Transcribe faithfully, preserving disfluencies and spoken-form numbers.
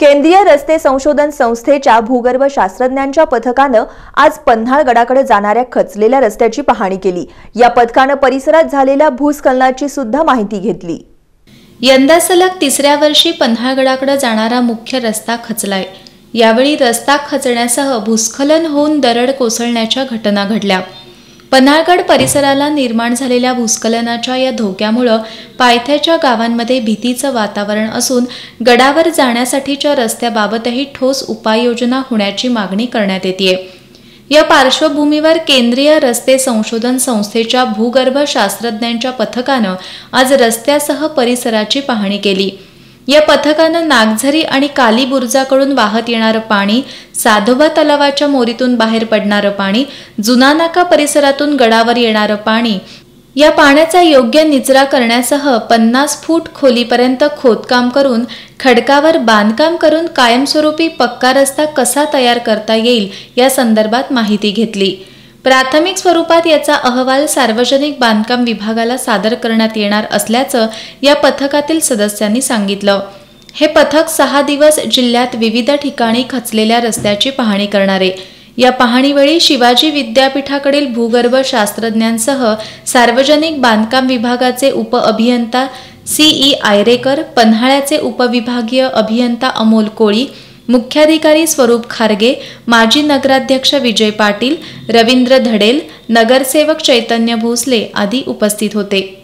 केंद्रीय रस्ते संशोधन संस्थेच्या भूगर्भ शास्त्रज्ञांच्या पथकानं आज पन्हाळगडाकडे जाणाऱ्या खचलेल्या रस्त्याची पाहणी केली। या पथकानं परिसरात झालेल्या भूस्खलनाची सुद्धा माहिती घेतली। यंदा सलग तिसऱ्या वर्षी पन्हाळगडाकडे जाणारा मुख्य रस्ता खचलाय। यावेळी रस्ता खचण्यासह भूस्खलन होऊन दरड कोसळण्याच्या घटना घडल्या। पन्हाळगड परिसराला निर्माण झालेल्या भूस्खलनाच्या या धोक्यामुळे पायथ्याच्या गावांमध्ये भीतीचं वातावरण असून गडावर जाण्यासाठीच्या रस्त्याबाबतही ठोस उपाययोजना होण्याची मागणी करण्यात येतेय। या पार्श्वभूमीवर केंद्रीय रस्ते संशोधन संस्थेच्या भूगर्भ शास्त्रज्ञांच्या पथकानं आज रस्त्यासह परिसराची पाहणी केली। या पथकानं नागझरी आणि कालीबुर्जाकडून वाहत येणारं पाणी, साधोबा तलावाच्या मोरीतून बाहेर पडणारं पाणी, जुनानाका परिसरातून गडावर येणारं पाणी या पाण्याचा योग्य निचरा करण्यासह पन्नास फूट खोलीपर्यंत खोदकाम करून खडकावर बांधकाम करून कायमस्वरूपी पक्का रस्ता कसा तयार करता येईल या संदर्भात माहिती घेतली। प्राथमिक स्वरूपात याचा अहवाल सार्वजनिक बांधकाम विभागाला सादर करण्यात येणार असल्याचं या पथकातील सदस्यांनी सांगितलं। हे पथक सहा दिवस जिल्ह्यात विविध ठिकाणी खचलेल्या रस्त्याची पाहणी करणार आहे। या पाहणीवेळी शिवाजी विद्यापीठाकडील भूगर्भ शास्त्रज्ञांसह सार्वजनिक बांधकाम विभागाचे उप अभियंता सीई आयरेकर, पन्हाळ्याचे उपविभागीय अभियंता अमोल कोळी, मुख्याधिकारी स्वरूप खारगे, माजी नगराध्यक्ष विजय पाटील, रविंद्र धडेल, नगरसेवक चैतन्य भोसले आदी उपस्थित होते।